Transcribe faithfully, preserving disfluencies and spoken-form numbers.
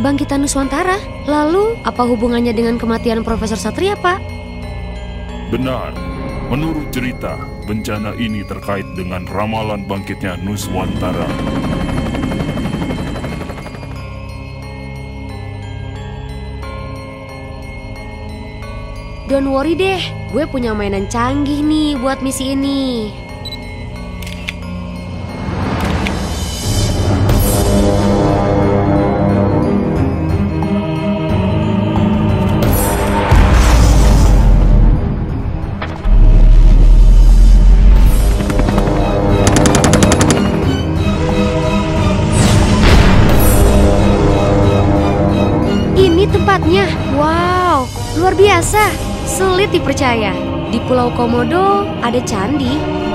Kebangkitan Nuswantara. Lalu, apa hubungannya dengan kematian Profesor Satria, Pak? Benar. Menurut cerita, bencana ini terkait dengan ramalan bangkitnya Nuswantara. Don't worry deh, gue punya mainan canggih nih buat misi ini. Ini tempatnya, wow, luar biasa. Sulit dipercaya, di Pulau Komodo ada candi.